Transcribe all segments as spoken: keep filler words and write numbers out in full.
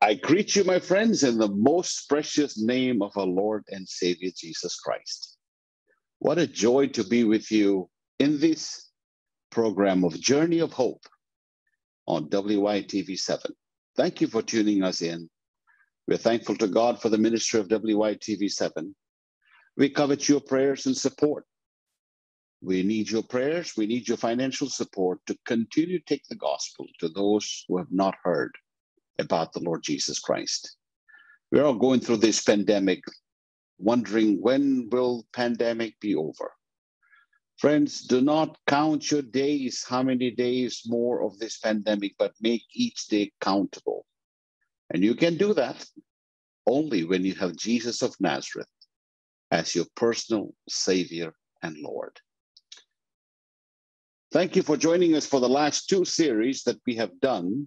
I greet you, my friends, in the most precious name of our Lord and Savior, Jesus Christ. What a joy to be with you in this program of Journey of Hope on W Y T V seven. Thank you for tuning us in. We're thankful to God for the ministry of W Y T V seven. We covet your prayers and support. We need your prayers. We need your financial support to continue to take the gospel to those who have not heard about the Lord Jesus Christ. We're all going through this pandemic, wondering when will pandemic be over. Friends, do not count your days, how many days more of this pandemic, but make each day countable. And you can do that only when you have Jesus of Nazareth as your personal Savior and Lord. Thank you for joining us for the last two series that we have done.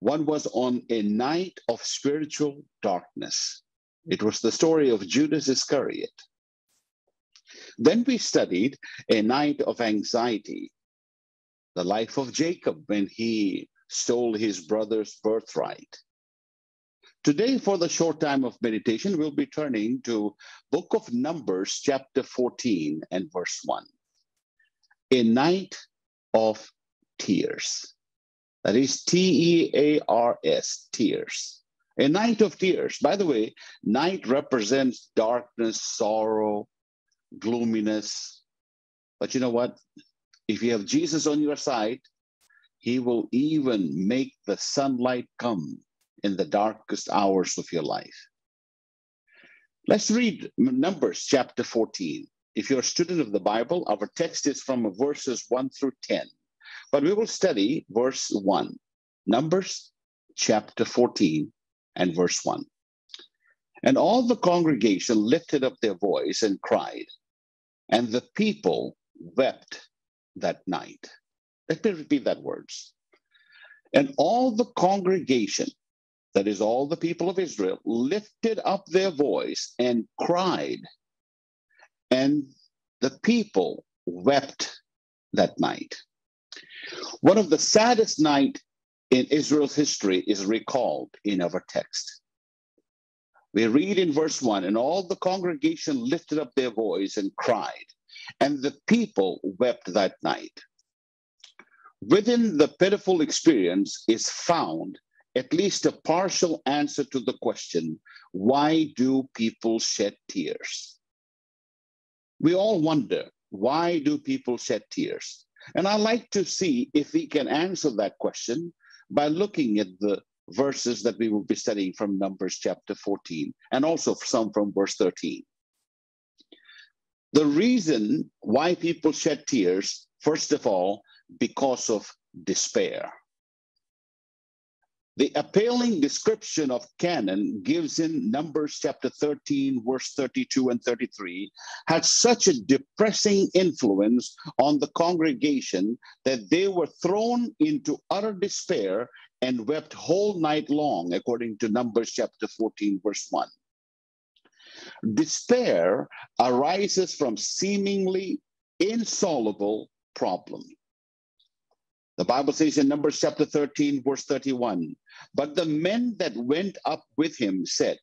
One was on a night of spiritual darkness. It was the story of Judas Iscariot. Then we studied a night of anxiety, the life of Jacob when he stole his brother's birthright. Today, for the short time of meditation, we'll be turning to Book of Numbers, chapter fourteen and verse one. A night of tears. That is T E A R S, tears. A night of tears. By the way, night represents darkness, sorrow, gloominess. But you know what? If you have Jesus on your side, he will even make the sunlight come in the darkest hours of your life. Let's read Numbers chapter fourteen. If you're a student of the Bible, our text is from verses one through ten. But we will study verse one, Numbers chapter fourteen and verse one. And all the congregation lifted up their voice and cried, and the people wept that night. Let me repeat that words. And all the congregation, that is all the people of Israel, lifted up their voice and cried, and the people wept that night. One of the saddest nights in Israel's history is recalled in our text. We read in verse one, and all the congregation lifted up their voice and cried, and the people wept that night. Within the pitiful experience is found at least a partial answer to the question, why do people shed tears? We all wonder, why do people shed tears? And I like to see if we can answer that question by looking at the verses that we will be studying from Numbers chapter fourteen, and also some from verse thirteen. The reason why people shed tears, first of all, because of despair. The appalling description of Canaan gives in Numbers chapter thirteen, verse thirty-two and thirty-three, had such a depressing influence on the congregation that they were thrown into utter despair and wept whole night long, according to Numbers chapter fourteen, verse one. Despair arises from seemingly insoluble problems. The Bible says in Numbers chapter thirteen, verse thirty-one, but the men that went up with him said,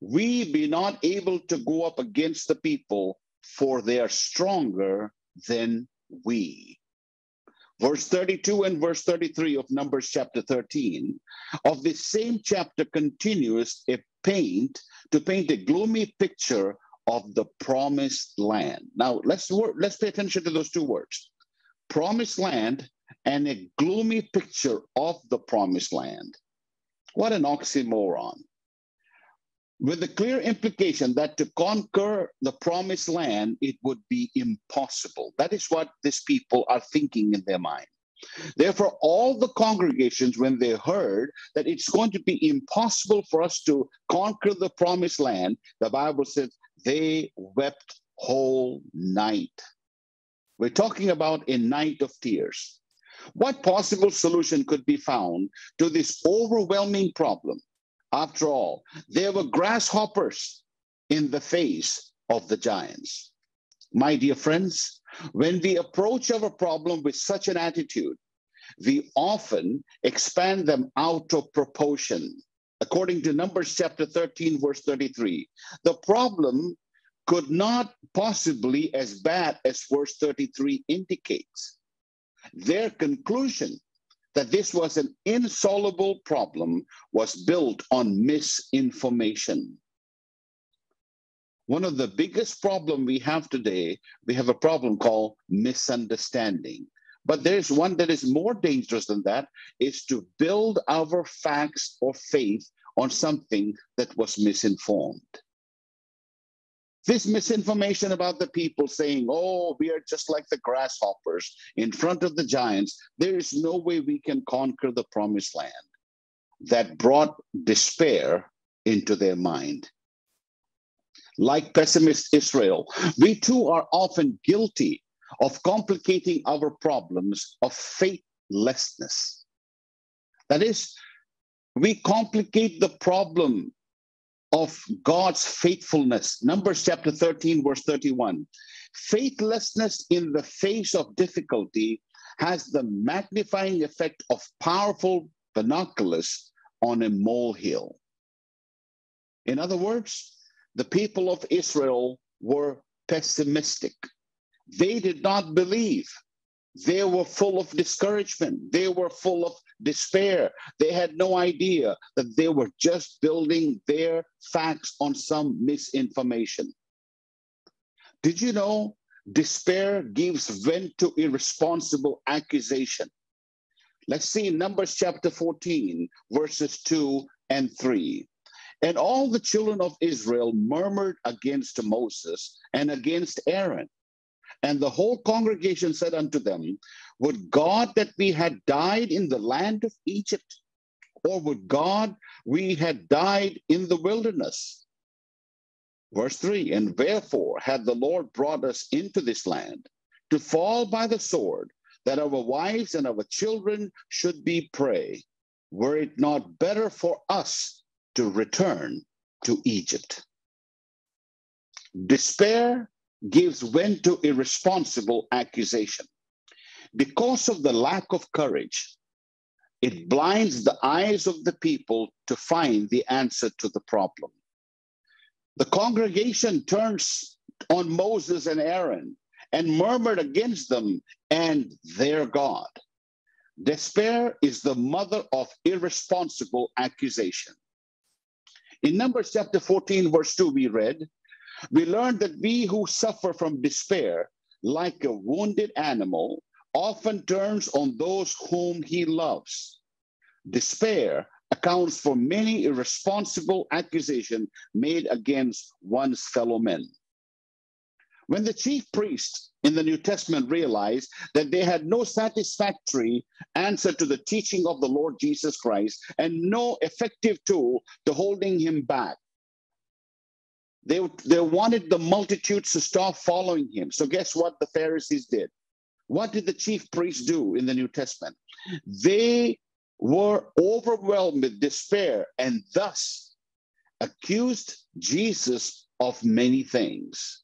we be not able to go up against the people, for they are stronger than we. Verse thirty-two and verse thirty-three of Numbers chapter thirteen, of this same chapter continues a paint, to paint a gloomy picture of the promised land. Now, let's, let's pay attention to those two words, promised land and a gloomy picture of the promised land. What an oxymoron. With the clear implication that to conquer the promised land, it would be impossible. That is what these people are thinking in their mind. Therefore, all the congregations, when they heard that it's going to be impossible for us to conquer the promised land, the Bible says they wept whole night. We're talking about a night of tears. What possible solution could be found to this overwhelming problem? After all, they were grasshoppers in the face of the giants. My dear friends, when we approach our problem with such an attitude, we often expand them out of proportion. according to Numbers chapter thirteen, verse thirty-three. The problem could not possibly as bad as verse thirty-three indicates. Their conclusion that this was an insoluble problem was built on misinformation. One of the biggest problems we have today, we have a problem called misunderstanding. But there's one that is more dangerous than that, is to build our facts or faith on something that was misinformed. This misinformation about the people saying, oh, we are just like the grasshoppers in front of the giants. There is no way we can conquer the promised land. That brought despair into their mind. Like pessimist Israel, we too are often guilty of complicating our problems of faithlessness. That is, we complicate the problem of God's faithfulness. Numbers chapter thirteen, verse thirty-one. Faithlessness in the face of difficulty has the magnifying effect of powerful binoculars on a molehill. In other words, the people of Israel were pessimistic. They did not believe. They were full of discouragement. They were full of despair. They had no idea that they were just building their facts on some misinformation. Did you know despair gives vent to irresponsible accusation? Let's see Numbers chapter fourteen, verses two and three. And all the children of Israel murmured against Moses and against Aaron. And the whole congregation said unto them, would God that we had died in the land of Egypt, or would God we had died in the wilderness? Verse three, and wherefore had the Lord brought us into this land to fall by the sword, that our wives and our children should be prey? Were it not better for us to return to Egypt? Despair gives vent to irresponsible accusation. Because of the lack of courage, it blinds the eyes of the people to find the answer to the problem. The congregation turns on Moses and Aaron and murmured against them and their God. Despair is the mother of irresponsible accusation. In Numbers chapter fourteen, verse two, we read, we learned that we who suffer from despair, like a wounded animal, often turns on those whom he loves. Despair accounts for many irresponsible accusations made against one's fellow men. When the chief priests in the New Testament realized that they had no satisfactory answer to the teaching of the Lord Jesus Christ and no effective tool to holding him back, They, they wanted the multitudes to stop following him. So guess what the Pharisees did? What did the chief priests do in the New Testament? They were overwhelmed with despair and thus accused Jesus of many things.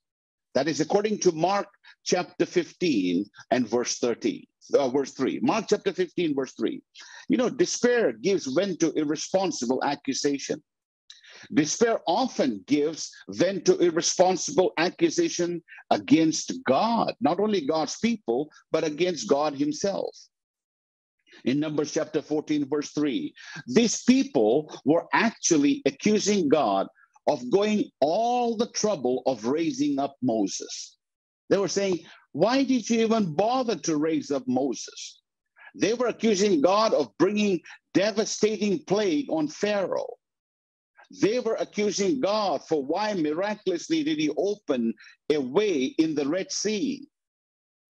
That is according to Mark chapter fifteen and verse thirty, uh, verse three. Mark chapter fifteen, verse three. You know, despair gives vent to irresponsible accusation. Despair often gives vent to irresponsible accusation against God, not only God's people, but against God himself. In Numbers chapter fourteen, verse three, these people were actually accusing God of going all the trouble of raising up Moses. They were saying, why did you even bother to raise up Moses? They were accusing God of bringing devastating plague on Pharaoh. They were accusing God for why miraculously did he open a way in the Red Sea.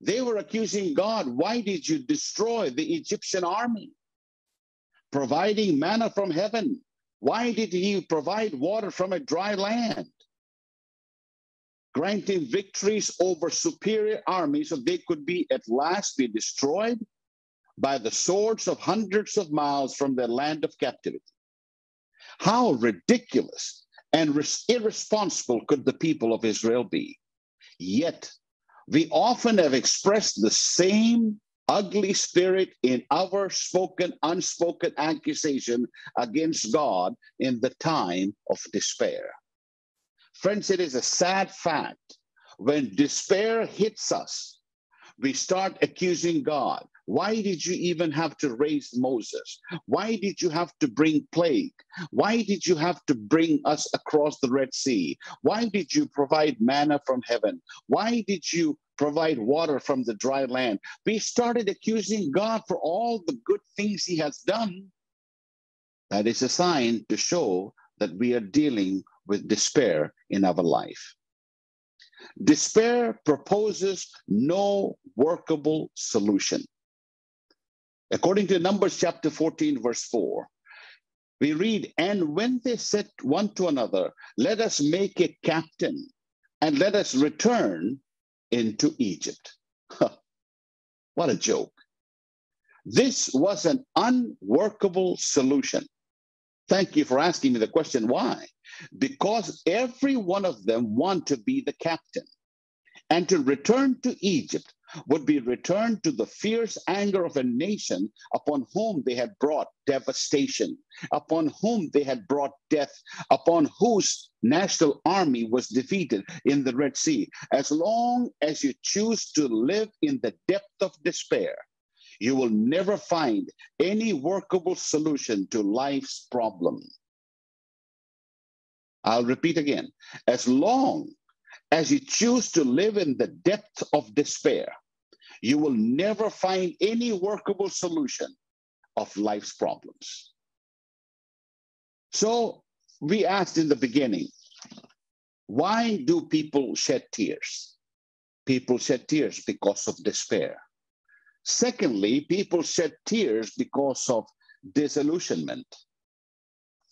They were accusing God, why did you destroy the Egyptian army? Providing manna from heaven. Why did he provide water from a dry land? Granting victories over superior armies so they could be at last be destroyed by the swords of hundreds of miles from their land of captivity. How ridiculous and irresponsible could the people of Israel be? Yet, we often have expressed the same ugly spirit in our spoken, unspoken accusation against God in the time of despair. Friends, it is a sad fact. When despair hits us, we start accusing God. Why did you even have to raise Moses? Why did you have to bring plague? Why did you have to bring us across the Red Sea? Why did you provide manna from heaven? Why did you provide water from the dry land? We started accusing God for all the good things he has done. That is a sign to show that we are dealing with despair in our life. Despair proposes no workable solution. According to Numbers chapter fourteen, verse four, we read, "And when they said one to another, let us make a captain and let us return into Egypt." Huh, what a joke. This was an unworkable solution. Thank you for asking me the question, why? Because every one of them want to be the captain. And to return to Egypt would be returned to the fierce anger of a nation upon whom they had brought devastation, upon whom they had brought death, upon whose national army was defeated in the Red Sea. As long as you choose to live in the depth of despair, you will never find any workable solution to life's problem. I'll repeat again. As long as you choose to live in the depth of despair, you will never find any workable solution of life's problems. So we asked in the beginning, why do people shed tears? People shed tears because of despair. Secondly, people shed tears because of disillusionment.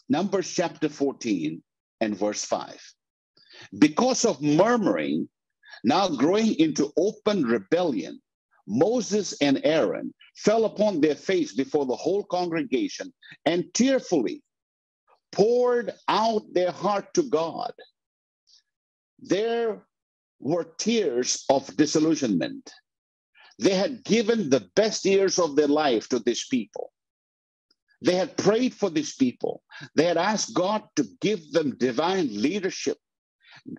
Numbers chapter fourteen and verse five. Because of murmuring, now growing into open rebellion, Moses and Aaron fell upon their face before the whole congregation and tearfully poured out their heart to God. There were tears of disillusionment. They had given the best years of their life to these people. They had prayed for these people. They had asked God to give them divine leadership.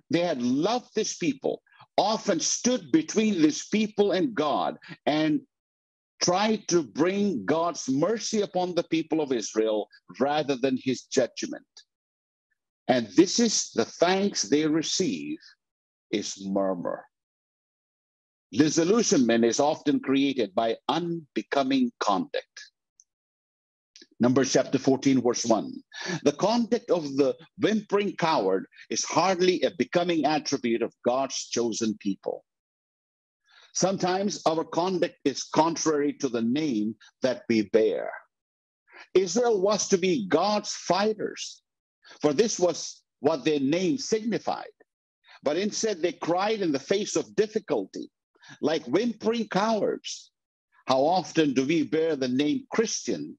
They had loved these people, often stood between these people and God, and tried to bring God's mercy upon the people of Israel rather than his judgment. And this is the thanks they receive, is murmur. Disillusionment is often created by unbecoming conduct. Numbers chapter fourteen, verse one. The conduct of the whimpering coward is hardly a becoming attribute of God's chosen people. Sometimes our conduct is contrary to the name that we bear. Israel was to be God's fighters, for this was what their name signified. But instead, they cried in the face of difficulty, like whimpering cowards. How often do we bear the name Christian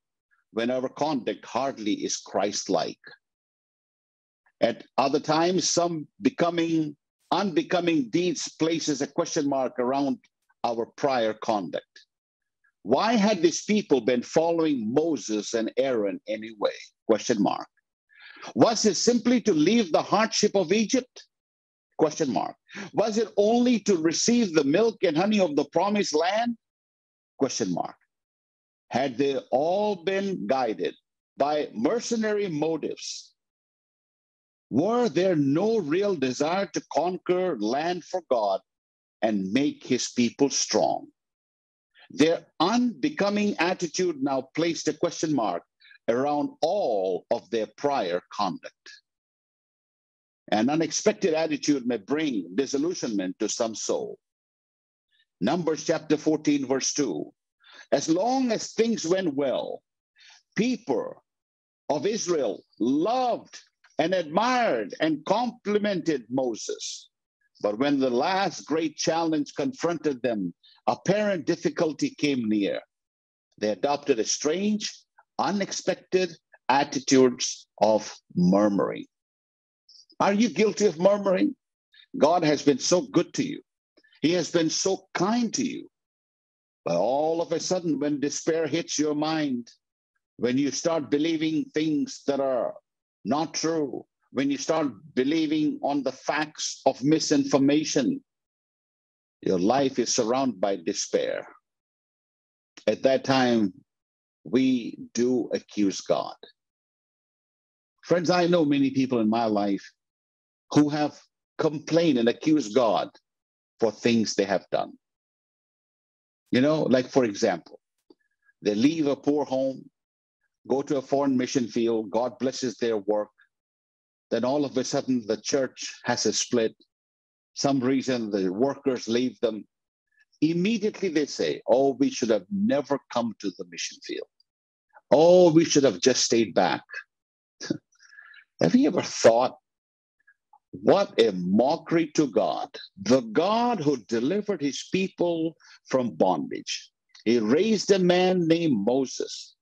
when our conduct hardly is Christ-like? At other times, some becoming, unbecoming deeds places a question mark around our prior conduct. Why had these people been following Moses and Aaron anyway? Question mark. Was it simply to leave the hardship of Egypt? Question mark. Was it only to receive the milk and honey of the promised land? Question mark. Had they all been guided by mercenary motives? Were there no real desire to conquer land for God and make his people strong? Their unbecoming attitude now placed a question mark around all of their prior conduct. An unexpected attitude may bring disillusionment to some soul. Numbers chapter fourteen, verse two. As long as things went well, people of Israel loved and admired and complimented Moses. But when the last great challenge confronted them, apparent difficulty came near. They adopted a strange, unexpected attitudes of murmuring. Are you guilty of murmuring? God has been so good to you. He has been so kind to you. But all of a sudden, when despair hits your mind, when you start believing things that are not true, when you start believing on the facts of misinformation, your life is surrounded by despair. At that time, we do accuse God. Friends, I know many people in my life who have complained and accused God for things they have done. You know, like for example, they leave a poor home, go to a foreign mission field, God blesses their work. Then all of a sudden the church has a split. Some reason the workers leave them. Immediately they say, oh, we should have never come to the mission field. Oh, we should have just stayed back. Have you ever thought, what a mockery to God, the God who delivered his people from bondage. He raised a man named Moses,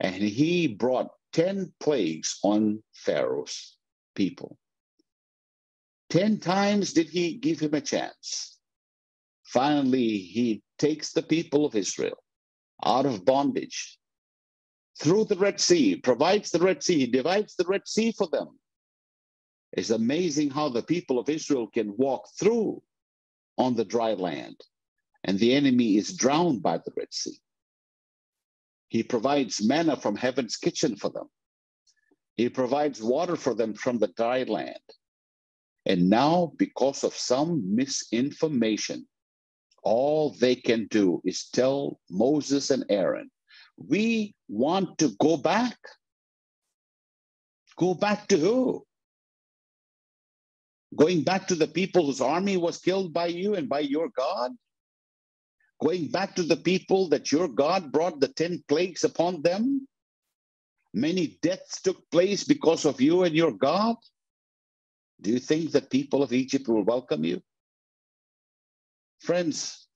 and he brought ten plagues on Pharaoh's people. Ten times did he give him a chance. Finally, he takes the people of Israel out of bondage through the Red Sea, provides the Red Sea, he divides the Red Sea for them. It's amazing how the people of Israel can walk through on the dry land, and the enemy is drowned by the Red Sea. He provides manna from heaven's kitchen for them. He provides water for them from the dry land. And now, because of some misinformation, all they can do is tell Moses and Aaron, we want to go back. Go back to who? Going back to the people whose army was killed by you and by your God? Going back to the people that your God brought the ten plagues upon them? Many deaths took place because of you and your God? Do you think the people of Egypt will welcome you? Friends,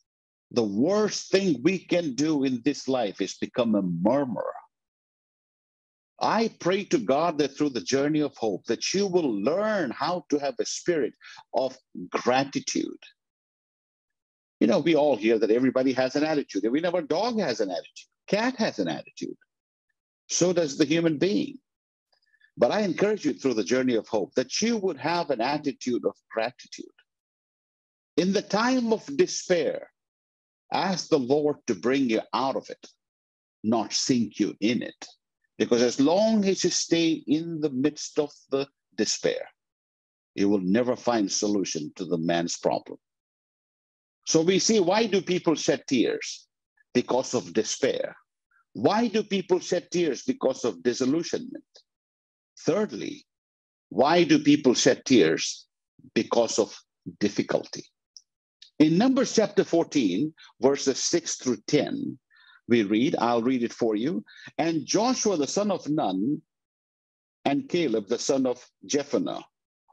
the worst thing we can do in this life is become a murmurer. I pray to God that through the journey of hope, that you will learn how to have a spirit of gratitude. You know, we all hear that everybody has an attitude. We know our dog has an attitude. Cat has an attitude. So does the human being. But I encourage you through the journey of hope that you would have an attitude of gratitude. In the time of despair, ask the Lord to bring you out of it, not sink you in it. Because as long as you stay in the midst of the despair, you will never find solution to the man's problem. So we see, why do people shed tears? Because of despair. Why do people shed tears? Because of disillusionment. Thirdly, why do people shed tears? Because of difficulty. In Numbers chapter fourteen, verses six through ten, we read, I'll read it for you. And Joshua, the son of Nun, and Caleb, the son of Jephunneh,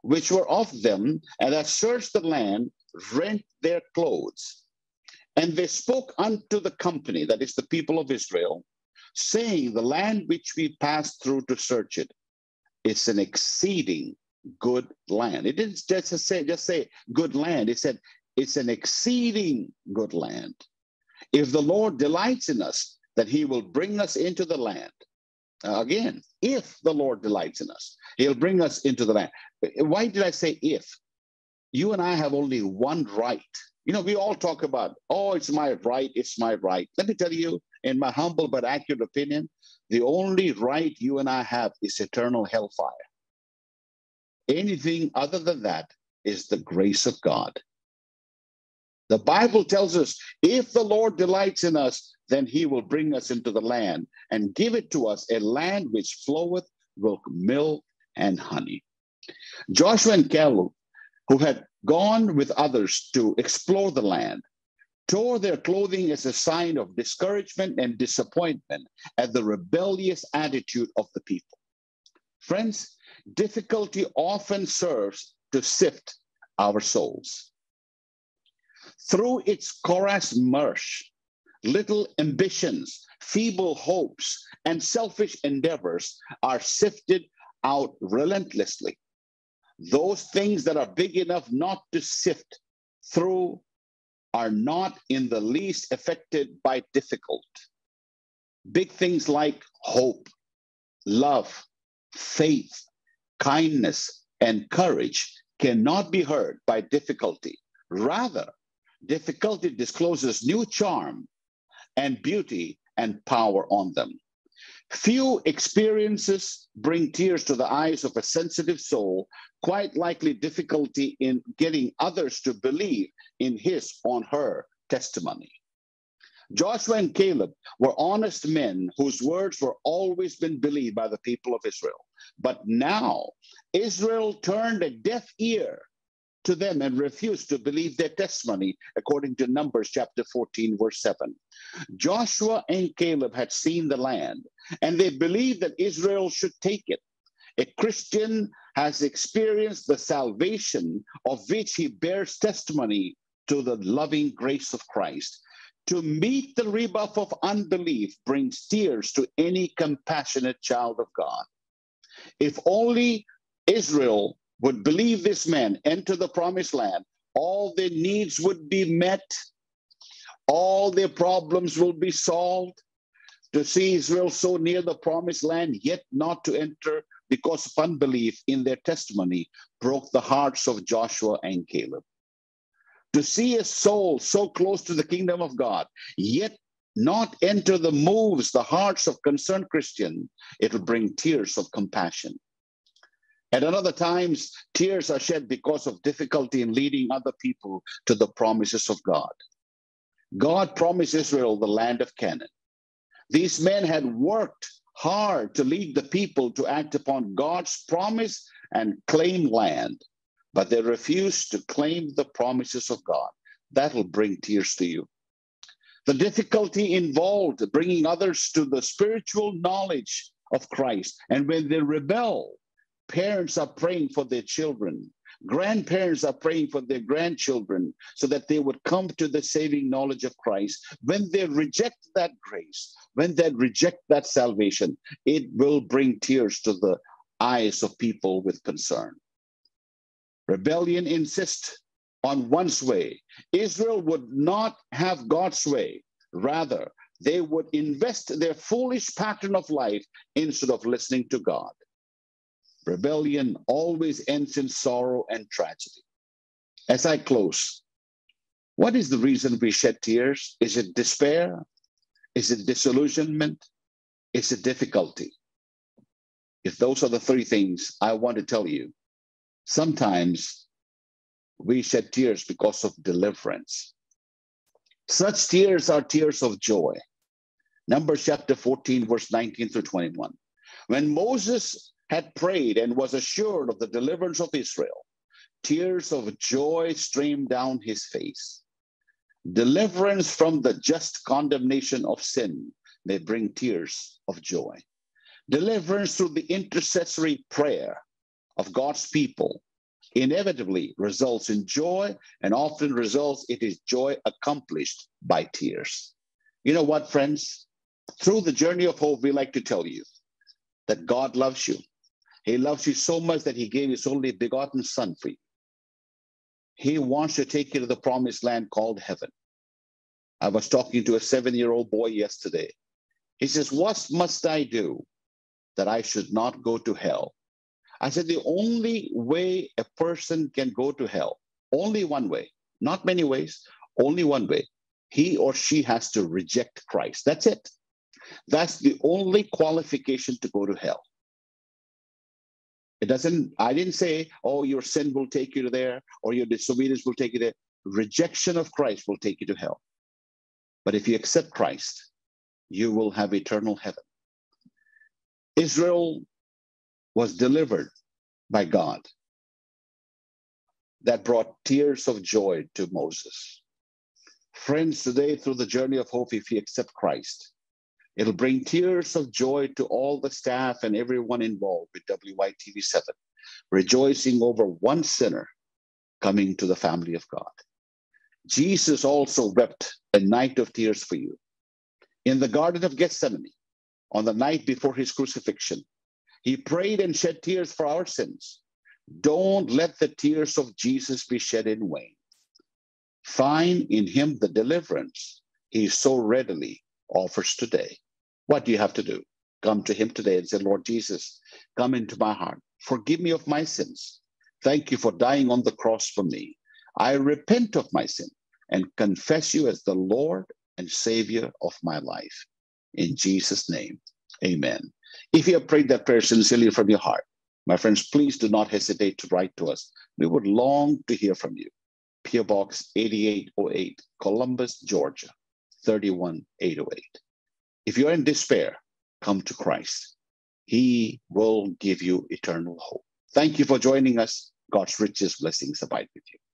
which were of them, and that searched the land, rent their clothes. And they spoke unto the company, that is the people of Israel, saying, the land which we passed through to search it is an exceeding good land. It didn't just say, just say good land. It said, it's an exceeding good land. If the Lord delights in us, that he will bring us into the land. Again, if the Lord delights in us, he'll bring us into the land. Why did I say if? You and I have only one right. You know, we all talk about, oh, it's my right, it's my right. Let me tell you, in my humble but accurate opinion, the only right you and I have is eternal hellfire. Anything other than that is the grace of God. The Bible tells us, if the Lord delights in us, then he will bring us into the land and give it to us, a land which floweth with milk and honey. Joshua and Caleb, who had gone with others to explore the land, tore their clothing as a sign of discouragement and disappointment at the rebellious attitude of the people. Friends, difficulty often serves to sift our souls. Through its coarse mirth, little ambitions, feeble hopes, and selfish endeavors are sifted out relentlessly. Those things that are big enough not to sift through are not in the least affected by difficult. Big things like hope, love, faith, kindness, and courage cannot be hurt by difficulty. Rather, difficulty discloses new charm and beauty and power on them. Few experiences bring tears to the eyes of a sensitive soul, quite likely difficulty in getting others to believe in his or her testimony. Joshua and Caleb were honest men whose words were always been believed by the people of Israel. But now Israel turned a deaf ear to them and refused to believe their testimony, according to Numbers chapter fourteen, verse seven. Joshua and Caleb had seen the land, and they believed that Israel should take it. A Christian has experienced the salvation of which he bears testimony to the loving grace of Christ. To meet the rebuff of unbelief brings tears to any compassionate child of God. If only Israel would believe this man, enter the promised land, all their needs would be met, all their problems will be solved. To see Israel so near the promised land, yet not to enter because of unbelief in their testimony, broke the hearts of Joshua and Caleb. To see a soul so close to the kingdom of God, yet not enter the moves, the hearts of concerned Christians, it will bring tears of compassion. At another times, tears are shed because of difficulty in leading other people to the promises of God. God promised Israel the land of Canaan. These men had worked hard to lead the people to act upon God's promise and claim land, but they refused to claim the promises of God. That will bring tears to you. The difficulty involved bringing others to the spiritual knowledge of Christ, and when they rebel, parents are praying for their children. Grandparents are praying for their grandchildren so that they would come to the saving knowledge of Christ. When they reject that grace, when they reject that salvation, it will bring tears to the eyes of people with concern. Rebellion insists on one's way. Israel would not have God's way. Rather, they would invest their foolish pattern of life instead of listening to God. Rebellion always ends in sorrow and tragedy. As I close, what is the reason we shed tears? Is it despair? Is it disillusionment? Is it difficulty? If those are the three things, I want to tell you, sometimes we shed tears because of deliverance. Such tears are tears of joy. Numbers chapter fourteen, verse nineteen through twenty-one. When Moses had prayed and was assured of the deliverance of Israel, tears of joy streamed down his face. Deliverance from the just condemnation of sin may bring tears of joy. Deliverance through the intercessory prayer of God's people inevitably results in joy, and often results it is joy accomplished by tears. You know what, friends? Through the Journey of Hope, we like to tell you that God loves you. He loves you so much that he gave his only begotten son for you. He wants to take you to the promised land called heaven. I was talking to a seven-year-old boy yesterday. He says, what must I do that I should not go to hell? I said, the only way a person can go to hell, only one way, not many ways, only one way. He or she has to reject Christ. That's it. That's the only qualification to go to hell. It doesn't, I didn't say, oh, your sin will take you there, or your disobedience will take you there. Rejection of Christ will take you to hell. But if you accept Christ, you will have eternal heaven. Israel was delivered by God. That brought tears of joy to Moses. Friends, today through the Journey of Hope, if you accept Christ, it'll bring tears of joy to all the staff and everyone involved with W Y T V seven, rejoicing over one sinner coming to the family of God. Jesus also wept a night of tears for you. In the Garden of Gethsemane, on the night before his crucifixion, he prayed and shed tears for our sins. Don't let the tears of Jesus be shed in vain. Find in him the deliverance he so readily offers today. What do you have to do? Come to him today and say, Lord Jesus, come into my heart. Forgive me of my sins. Thank you for dying on the cross for me. I repent of my sin and confess you as the Lord and Savior of my life. In Jesus' name, amen. If you have prayed that prayer sincerely from your heart, my friends, please do not hesitate to write to us. We would long to hear from you. P O. Box eighty-eight oh eight, Columbus, Georgia, thirty-one eight oh eight. If you're in despair, come to Christ. He will give you eternal hope. Thank you for joining us. God's richest blessings abide with you.